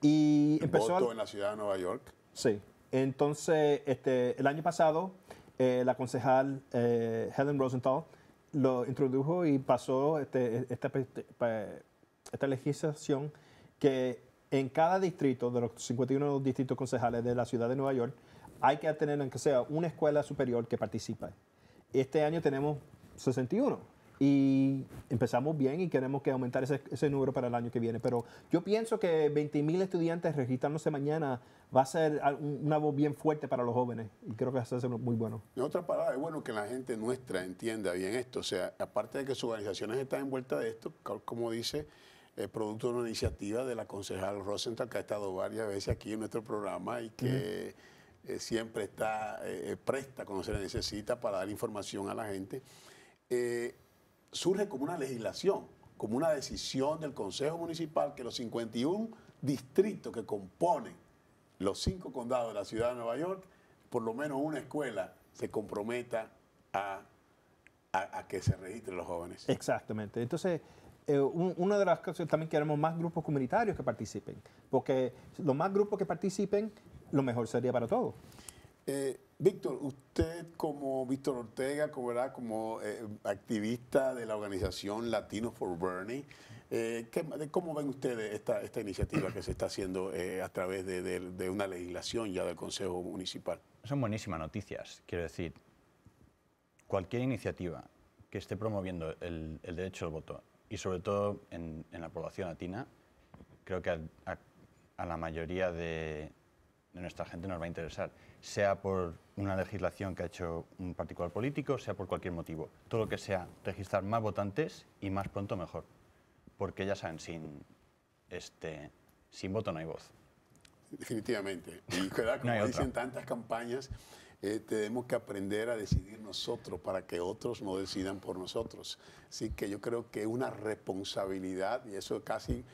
Y empezó voto en la ciudad de Nueva York. Sí. Entonces, el año pasado, la concejal Helen Rosenthal lo introdujo y pasó esta legislación que en cada distrito, de los 51 distritos concejales de la ciudad de Nueva York, hay que tener, aunque sea, una escuela superior que participe. Este año tenemos 61 y empezamos bien y queremos que aumentar ese número para el año que viene. Pero yo pienso que 20,000 estudiantes registrándose mañana va a ser una voz bien fuerte para los jóvenes y creo que va a ser muy bueno. En otras palabras, es bueno que la gente nuestra entienda bien esto. O sea, aparte de que sus organizaciones están envueltas de esto, como dice, es producto de una iniciativa de la concejal Rosenthal, que ha estado varias veces aquí en nuestro programa y que siempre está presta cuando se la necesita para dar información a la gente. surge como una legislación, como una decisión del Consejo Municipal que los 51 distritos que componen los 5 condados de la ciudad de Nueva York, por lo menos una escuela se comprometa a que se registren los jóvenes. Exactamente. Entonces, una de las cosas también queremos más grupos comunitarios que participen, porque los más grupos que participen, lo mejor sería para todos. Víctor, usted como Víctor Ortega, como activista de la organización Latinos for Bernie, ¿cómo ven ustedes esta iniciativa que se está haciendo a través de una legislación ya del Consejo Municipal? Son buenísimas noticias. Quiero decir, cualquier iniciativa que esté promoviendo el derecho al voto, y sobre todo en la población latina, creo que a la mayoría de nuestra gente nos va a interesar, sea por una legislación que ha hecho un particular político, sea por cualquier motivo. Todo lo que sea registrar más votantes y más pronto mejor, porque ya saben, sin voto no hay voz. Definitivamente. Y como no dicen tantas campañas, tenemos que aprender a decidir nosotros para que otros no decidan por nosotros. Así que yo creo que es una responsabilidad, y eso casi...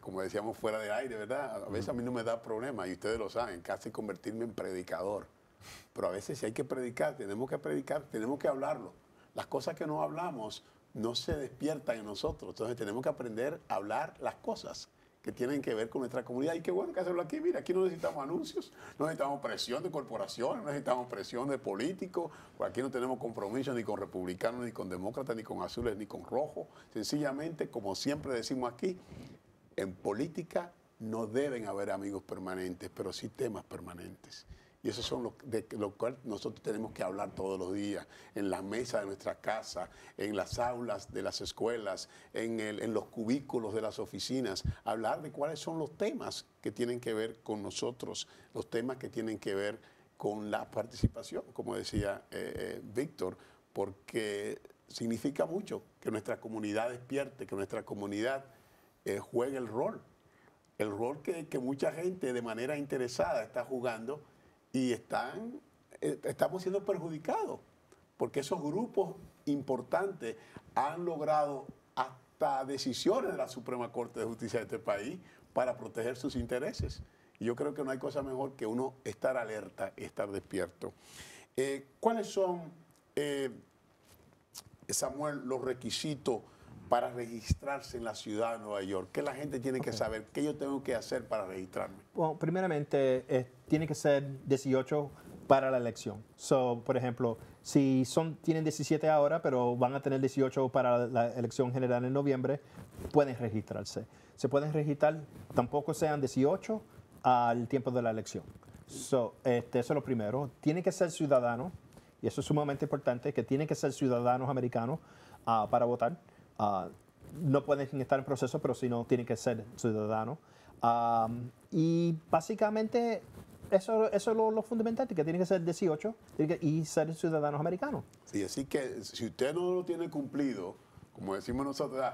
como decíamos fuera de aire, ¿verdad? A veces a mí no me da problema, y ustedes lo saben, casi convertirme en predicador. Pero a veces si hay que predicar, tenemos que hablarlo. Las cosas que no hablamos no se despiertan en nosotros. Entonces tenemos que aprender a hablar las cosas que tienen que ver con nuestra comunidad. Y qué bueno que hacerlo aquí. Mira, aquí no necesitamos anuncios, no necesitamos presión de corporaciones, no necesitamos presión de políticos. Por aquí no tenemos compromiso ni con republicanos, ni con demócratas, ni con azules, ni con rojos. Sencillamente, como siempre decimos aquí, en política no deben haber amigos permanentes, pero sí temas permanentes. Y eso son lo cual nosotros tenemos que hablar todos los días, en la mesa de nuestra casa, en las aulas de las escuelas, en los cubículos de las oficinas, hablar de cuáles son los temas que tienen que ver con nosotros, los temas que tienen que ver con la participación, como decía Víctor, porque significa mucho que nuestra comunidad despierte, que nuestra comunidad... juega el rol que mucha gente de manera interesada está jugando, y estamos siendo perjudicados porque esos grupos importantes han logrado hasta decisiones de la Suprema Corte de Justicia de este país para proteger sus intereses. Y yo creo que no hay cosa mejor que uno estar alerta, estar despierto. ¿Cuáles son, Samuel, los requisitos para registrarse en la ciudad de Nueva York? ¿Qué la gente tiene que saber? ¿Qué yo tengo que hacer para registrarme? Bueno, primeramente, tiene que ser 18 para la elección. So, por ejemplo, si tienen 17 ahora, pero van a tener 18 para la elección general en noviembre, pueden registrarse. Se pueden registrar, tampoco sean 18 al tiempo de la elección. So, eso es lo primero. Tienen que ser ciudadanos, y eso es sumamente importante, que tienen que ser ciudadanos americanos para votar. No pueden estar en proceso, pero si no, tienen que ser ciudadanos. Y básicamente eso es lo fundamental, que tienen que ser 18 y ser ciudadanos americanos. Sí, así que si usted no lo tiene cumplido, como decimos nosotros,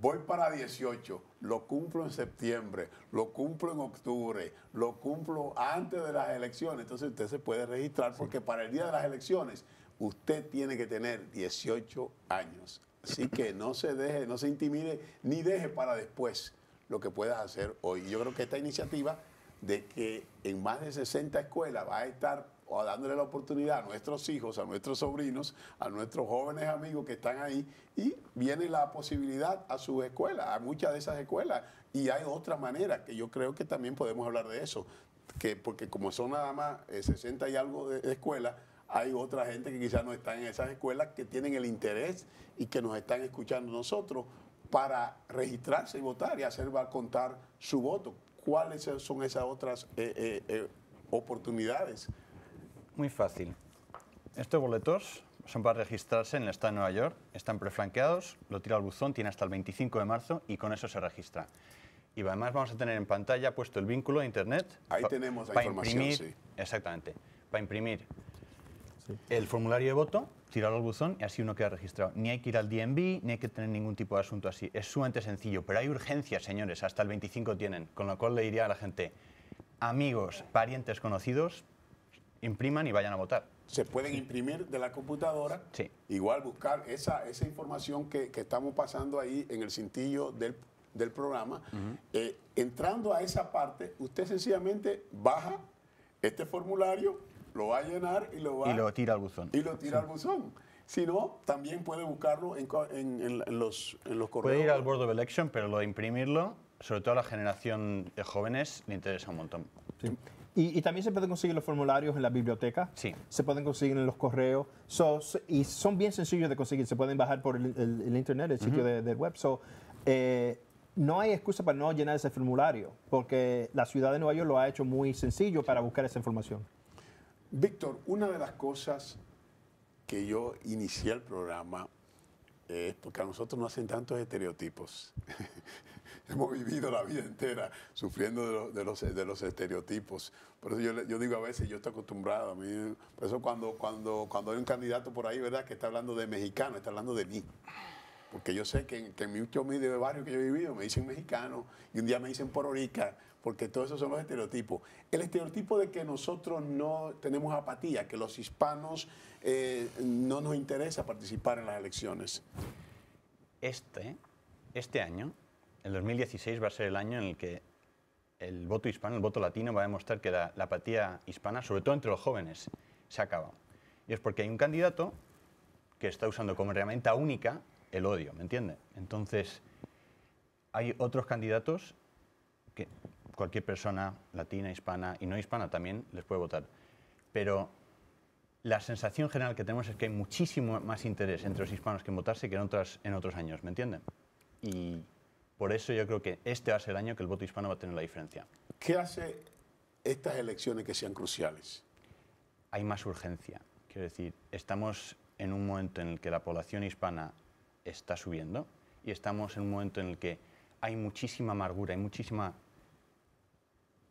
voy para 18, lo cumplo en septiembre, lo cumplo en octubre, lo cumplo antes de las elecciones, entonces usted se puede registrar, porque para el día de las elecciones usted tiene que tener 18 años. Así que no se deje, no se intimide, ni deje para después lo que puedas hacer hoy. Yo creo que esta iniciativa de que en más de 60 escuelas va a estar dándole la oportunidad a nuestros hijos, a nuestros sobrinos, a nuestros jóvenes amigos que están ahí, y viene la posibilidad a sus escuelas, a muchas de esas escuelas. Y hay otra manera que yo creo que también podemos hablar de eso, que porque como son nada más 60 y algo de escuelas, hay otra gente que quizás no está en esas escuelas, que tienen el interés y que nos están escuchando nosotros, para registrarse y votar y contar su voto. ¿Cuáles son esas otras oportunidades? Muy fácil. Estos boletos son para registrarse en el estado de Nueva York. Están preflanqueados, lo tira al buzón, tiene hasta el 25 de marzo y con eso se registra. Y además vamos a tener en pantalla puesto el vínculo de internet. Ahí tenemos la información, imprimir, sí. Exactamente, para imprimir. Sí. El formulario de voto, tirarlo al buzón y así uno queda registrado. Ni hay que ir al DMV, ni hay que tener ningún tipo de asunto así. Es sumamente sencillo, pero hay urgencias, señores, hasta el 25 tienen. Con lo cual le diría a la gente, amigos, parientes, conocidos, impriman y vayan a votar. se pueden imprimir de la computadora, sí. Igual buscar esa información que estamos pasando ahí en el cintillo del programa. Uh-huh. Entrando a esa parte, usted sencillamente baja este formulario, lo va a llenar y lo tira al buzón. Y lo tira, sí, al buzón. Si no, también puede buscarlo en los correos. Puede ir al Board of Election, pero lo de imprimirlo, sobre todo a la generación de jóvenes, le interesa un montón. Sí. Y también se pueden conseguir los formularios en la biblioteca. Sí. Se pueden conseguir en los correos. Y son bien sencillos de conseguir. Se pueden bajar por el internet, el sitio, uh-huh, del web. No hay excusa para no llenar ese formulario, porque la ciudad de Nueva York lo ha hecho muy sencillo para buscar esa información. Víctor, una de las cosas que yo inicié el programa es porque a nosotros no hacen tantos estereotipos. Hemos vivido la vida entera sufriendo de los estereotipos. Por eso yo digo a veces, yo estoy acostumbrado. A mí, por eso cuando hay un candidato por ahí, ¿verdad?, que está hablando de mexicano, está hablando de mí. Porque yo sé que en muchos de barrios que yo he vivido me dicen mexicano y un día me dicen pororica, porque todos esos son los estereotipos. El estereotipo de que nosotros no tenemos apatía, que los hispanos no nos interesa participar en las elecciones. Este año, el 2016, va a ser el año en el que el voto hispano, el voto latino, va a demostrar que la apatía hispana, sobre todo entre los jóvenes, se acaba. Y es porque hay un candidato que está usando como herramienta única el odio, ¿me entiende? Entonces, hay otros candidatos que cualquier persona latina, hispana y no hispana también les puede votar. Pero la sensación general que tenemos es que hay muchísimo más interés entre los hispanos que en votarse que en otros años, ¿me entienden? Y por eso yo creo que este va a ser el año que el voto hispano va a tener la diferencia. ¿Qué hace estas elecciones que sean cruciales? Hay más urgencia. Quiero decir, estamos en un momento en el que la población hispana está subiendo y estamos en un momento en el que hay muchísima amargura, hay muchísima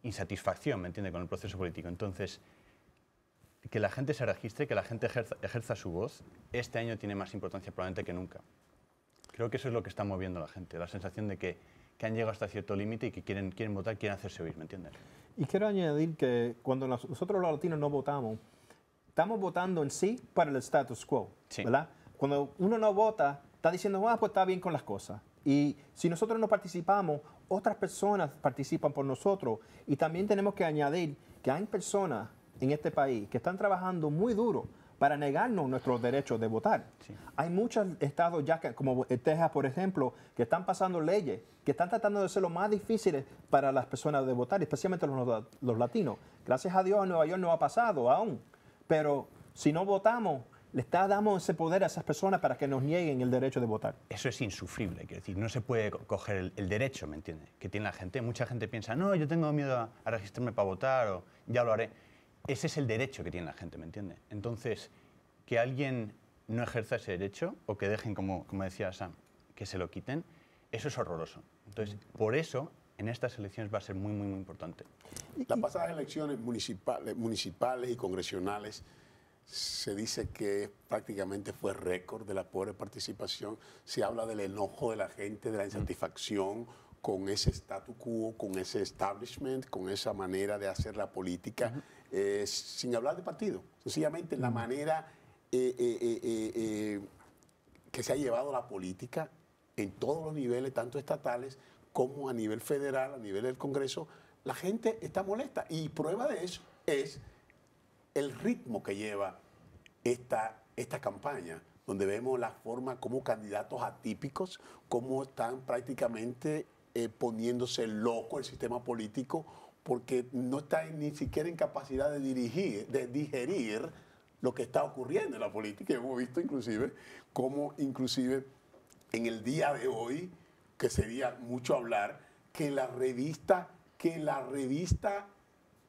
insatisfacción, ¿me entiende?, con el proceso político. Entonces, que la gente se registre, que la gente ejerza su voz, este año tiene más importancia probablemente que nunca. Creo que eso es lo que está moviendo a la gente, la sensación de que han llegado hasta cierto límite y que quieren votar, quieren hacerse oír, ¿me entiendes? Y quiero añadir que cuando nosotros los latinos no votamos, estamos votando en sí para el status quo, sí, ¿verdad? Cuando uno no vota, está diciendo, pues está bien con las cosas. Y si nosotros no participamos, otras personas participan por nosotros. Y también tenemos que añadir que hay personas en este país que están trabajando muy duro para negarnos nuestros derechos de votar. Sí. Hay muchos estados ya, como Texas, por ejemplo, que están pasando leyes que están tratando de ser lo más difíciles para las personas de votar, especialmente los latinos. Gracias a Dios, a Nueva York no ha pasado aún. Pero si no votamos, damos ese poder a esas personas para que nos nieguen el derecho de votar. Eso es insufrible, quiero decir, no se puede coger el derecho, ¿me entiende?, que tiene la gente. Mucha gente piensa, no, yo tengo miedo a registrarme para votar o ya lo haré. Ese es el derecho que tiene la gente, ¿me entiende? Entonces, que alguien no ejerza ese derecho o que dejen, como decía Sam, que se lo quiten, eso es horroroso. Entonces, por eso, en estas elecciones va a ser muy, muy, muy importante. Las pasadas elecciones municipales y congresionales, se dice que prácticamente fue récord de la pobre participación. Se habla del enojo de la gente, de la insatisfacción con ese statu quo, con ese establishment, con esa manera de hacer la política, sin hablar de partido. Sencillamente la manera que se ha llevado la política en todos los niveles, tanto estatales como a nivel federal, a nivel del Congreso, la gente está molesta. Y prueba de eso es el ritmo que lleva esta campaña, donde vemos la forma como candidatos atípicos, cómo están prácticamente poniéndose loco el sistema político, porque no están ni siquiera en capacidad de digerir lo que está ocurriendo en la política. Y hemos visto inclusive cómo en el día de hoy, que sería mucho hablar, que la revista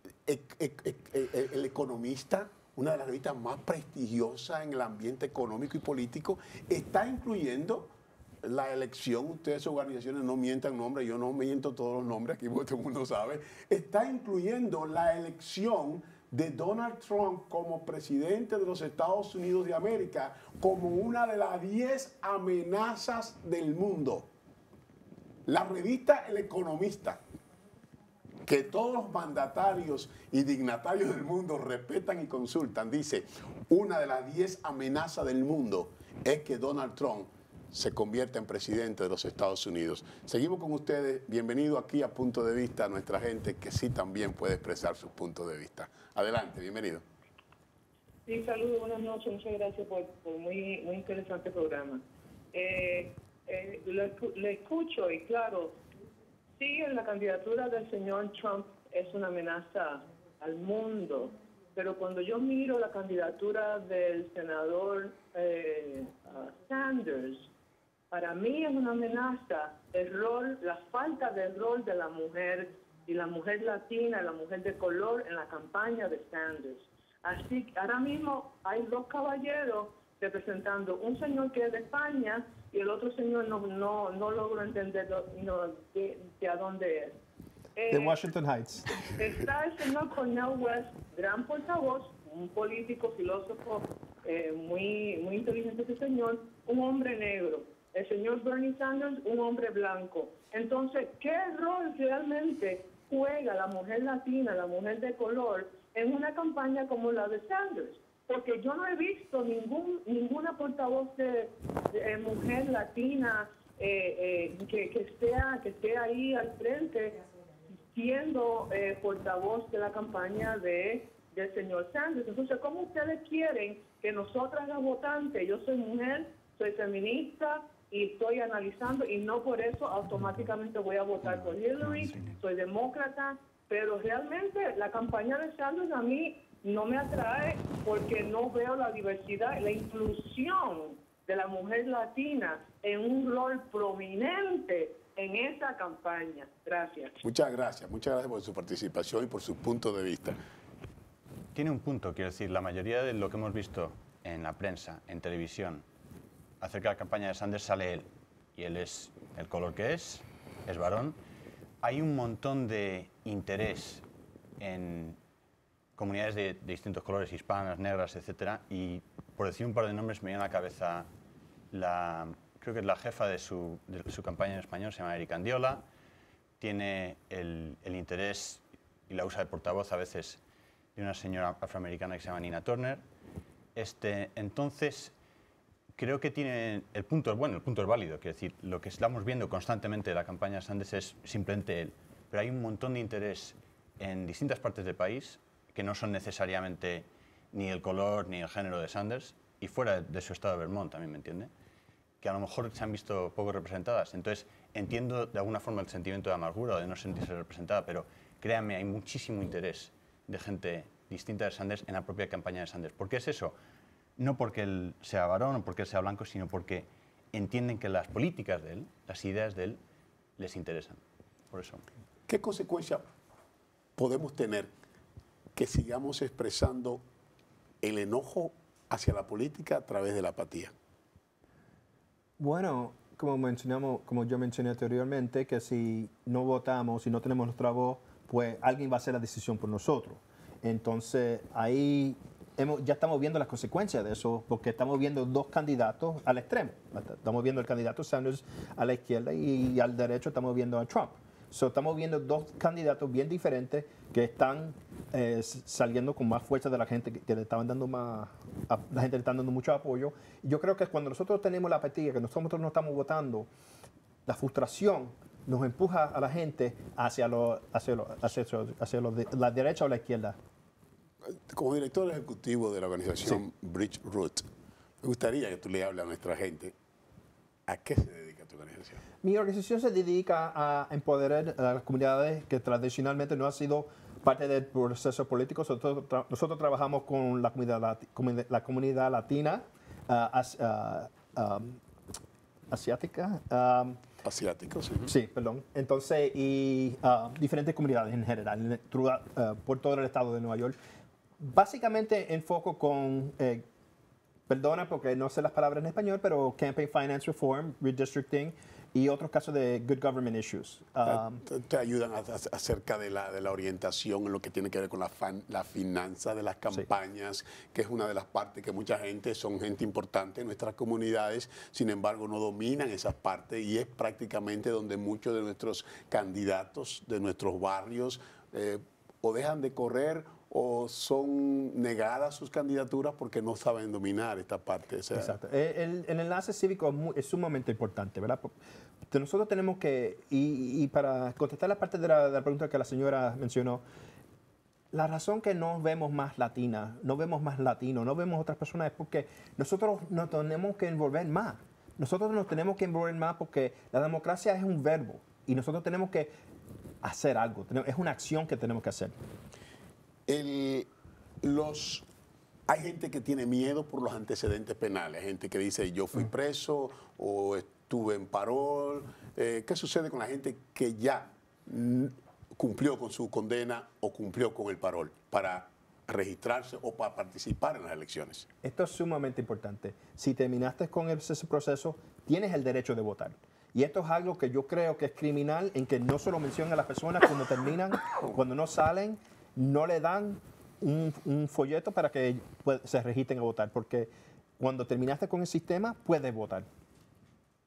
El Economista, una de las revistas más prestigiosas en el ambiente económico y político, está incluyendo la elección. Ustedes, organizaciones, no mientan nombres, yo no miento todos los nombres aquí porque todo el mundo sabe. Está incluyendo la elección de Donald Trump como presidente de los Estados Unidos de América como una de las 10 amenazas del mundo. La revista El Economista, que todos los mandatarios y dignatarios del mundo respetan y consultan, dice, Una de las 10 amenazas del mundo es que Donald Trump se convierta en presidente de los Estados Unidos. Seguimos con ustedes. Bienvenido aquí a Punto de Vista, a nuestra gente que sí también puede expresar sus puntos de vista. Adelante, bienvenido. Sí, saludos, buenas noches. Muchas gracias por muy, muy interesante programa. Le escucho y claro, sí, en la candidatura del señor Trump es una amenaza al mundo, pero cuando yo miro la candidatura del senador Sanders, para mí es una amenaza el rol, la falta de rol de la mujer y la mujer latina, la mujer de color en la campaña de Sanders. Así que ahora mismo hay dos caballeros representando un señor que es de España y el otro señor no logro entender de a dónde es. De Washington Heights. Está el señor Cornell West, gran portavoz, un político, filósofo, muy, muy inteligente ese señor, un hombre negro. El señor Bernie Sanders, un hombre blanco. Entonces, ¿qué rol realmente juega la mujer latina, la mujer de color, en una campaña como la de Sanders? Porque yo no he visto ninguna portavoz de mujer latina que esté ahí al frente siendo portavoz de la campaña del señor Sanders. Entonces, ¿cómo ustedes quieren que nosotras las votantes, yo soy mujer, soy feminista y estoy analizando y no por eso automáticamente voy a votar por Hillary, soy demócrata, pero realmente la campaña de Sanders a mí no me atrae porque no veo la diversidad, la inclusión de la mujer latina en un rol prominente en esa campaña? Gracias. Muchas gracias por su participación y por sus puntos de vista. Tiene un punto, quiero decir, la mayoría de lo que hemos visto en la prensa, en televisión, acerca de la campaña de Sanders sale él, y él es el color que es varón. Hay un montón de interés en comunidades de distintos colores, hispanas, negras, etcétera, y por decir un par de nombres me viene a la cabeza la... Creo que es la jefa de su campaña en español, se llama Erika Andiola. Tiene el interés y la usa de portavoz a veces de una señora afroamericana que se llama Nina Turner. Entonces, creo que tiene... El punto es bueno, el punto es válido. Quiero decir, lo que estamos viendo constantemente de la campaña de Sanders es simplemente él. Pero hay un montón de interés en distintas partes del país que no son necesariamente ni el color ni el género de Sanders y fuera de su estado de Vermont, también, ¿me entiende?, que a lo mejor se han visto poco representadas. Entonces, entiendo de alguna forma el sentimiento de amargura o de no sentirse representada, pero créanme, hay muchísimo interés de gente distinta de Sanders en la propia campaña de Sanders. ¿Por qué es eso? No porque él sea varón o porque él sea blanco, sino porque entienden que las políticas de él, las ideas de él, les interesan. Por eso. ¿Qué consecuencia podemos tener que sigamos expresando el enojo hacia la política a través de la apatía? Bueno, como yo mencioné anteriormente, que si no votamos, si no tenemos nuestra voz, pues alguien va a hacer la decisión por nosotros. Entonces, ahí ya estamos viendo las consecuencias de eso, porque estamos viendo dos candidatos al extremo. Estamos viendo el candidato Sanders a la izquierda y al derecho estamos viendo a Trump. So, estamos viendo dos candidatos bien diferentes que están saliendo con más fuerza de la gente, que le estaban dando más, la gente le está dando mucho apoyo. Yo creo que cuando nosotros tenemos la apatía, que nosotros no estamos votando, la frustración nos empuja a la gente hacia la derecha o la izquierda. Como director ejecutivo de la organización Bridge Roots, me gustaría que tú le hables a nuestra gente a qué se dedica. Mi organización se dedica a empoderar a las comunidades que tradicionalmente no han sido parte del proceso político. Nosotros trabajamos con la comunidad latina, asiática. Asiático, sí. Sí, perdón. Entonces, y diferentes comunidades en general, por todo el estado de Nueva York. Básicamente enfoco con... perdona porque no sé las palabras en español, pero Campaign Finance Reform, Redistricting y otros casos de Good Government Issues. Te ayudan acerca de la orientación en lo que tiene que ver con la finanza de las campañas, sí, que es una de las partes que mucha gente, son gente importante en nuestras comunidades, sin embargo no dominan esas partes y es prácticamente donde muchos de nuestros candidatos, de nuestros barrios, o dejan de correr o son negadas sus candidaturas porque no saben dominar esta parte. O sea, exacto. El enlace cívico es sumamente importante, ¿verdad? Nosotros tenemos que, y para contestar la parte de la pregunta que la señora mencionó, la razón que no vemos más latinas, no vemos más latinos, no vemos otras personas es porque nosotros nos tenemos que envolver más. Nosotros nos tenemos que envolver más porque la democracia es un verbo y nosotros tenemos que hacer algo, es una acción que tenemos que hacer. Hay gente que tiene miedo por los antecedentes penales, gente que dice yo fui preso o estuve en parol. ¿Qué sucede con la gente que ya cumplió con su condena o cumplió con el parol para registrarse o para participar en las elecciones? Esto es sumamente importante. Si terminaste con ese proceso, tienes el derecho de votar. Y esto es algo que yo creo que es criminal, en que no se lo mencionan a las personas cuando terminan, cuando no salen, no le dan un folleto para que se registren a votar, porque cuando terminaste con el sistema, puedes votar.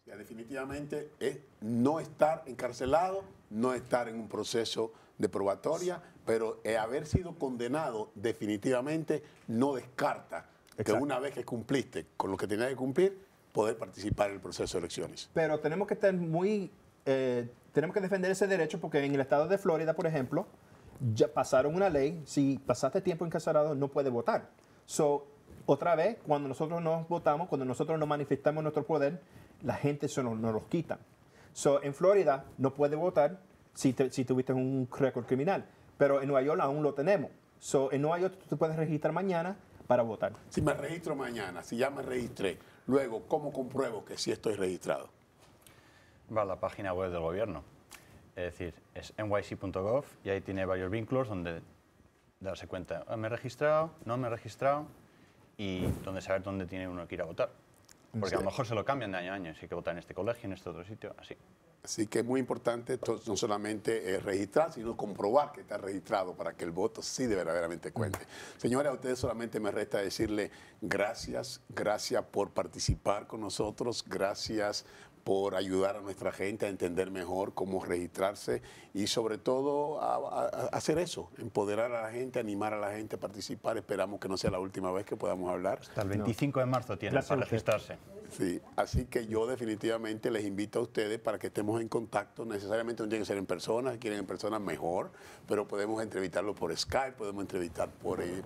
Ya, definitivamente es no estar encarcelado, no estar en un proceso de probatoria, pero haber sido condenado definitivamente no descarta que una vez que cumpliste con lo que tenías que cumplir, poder participar en el proceso de elecciones. Pero tenemos que estar muy... tenemos que defender ese derecho porque en el estado de Florida, por ejemplo, ya pasaron una ley, si pasaste tiempo encarcelado no puedes votar. So, otra vez, cuando nosotros nos votamos, cuando nosotros nos manifestamos nuestro poder, la gente nos los quita. So, en Florida no puedes votar si tuviste un récord criminal, pero en Nueva York aún lo tenemos. So, en Nueva York tú te puedes registrar mañana para votar. Si me registro mañana, si ya me registré, luego, ¿cómo compruebo que sí estoy registrado? Va a la página web del gobierno. Es decir, es nyc.gov y ahí tiene varios vínculos donde darse cuenta, ¿me he registrado? ¿No me he registrado? Y donde saber dónde tiene uno que ir a votar. Porque a lo mejor se lo cambian de año a año, así que votar en este colegio, en este otro sitio, así. Así que es muy importante no solamente registrar, sino comprobar que está registrado para que el voto sí de verdaderamente cuente. Señora, a ustedes solamente me resta decirle gracias, gracias por participar con nosotros, gracias por ayudar a nuestra gente a entender mejor cómo registrarse y sobre todo a hacer eso, empoderar a la gente, animar a la gente a participar. Esperamos que no sea la última vez que podamos hablar. Hasta el 25 de marzo tienen para registrarse. Sí, así que yo definitivamente les invito a ustedes para que estemos en contacto. Necesariamente no tienen que ser en persona, si quieren en persona mejor, pero podemos entrevistarlo por Skype, podemos entrevistar por el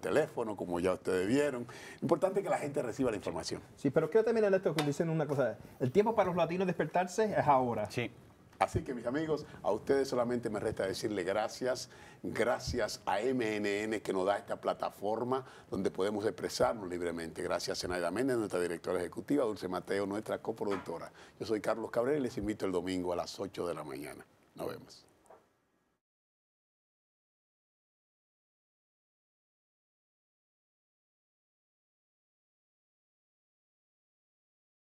teléfono, como ya ustedes vieron. Importante que la gente reciba la información. Sí, pero quiero terminar esto que dicen una cosa. El tiempo para los latinos despertarse es ahora. Sí. Así que, mis amigos, a ustedes solamente me resta decirle gracias. Gracias a MNN que nos da esta plataforma donde podemos expresarnos libremente. Gracias a Zenaida Méndez, nuestra directora ejecutiva, Dulce Mateo, nuestra coproductora. Yo soy Carlos Cabrera y les invito el domingo a las 8 de la mañana. Nos vemos.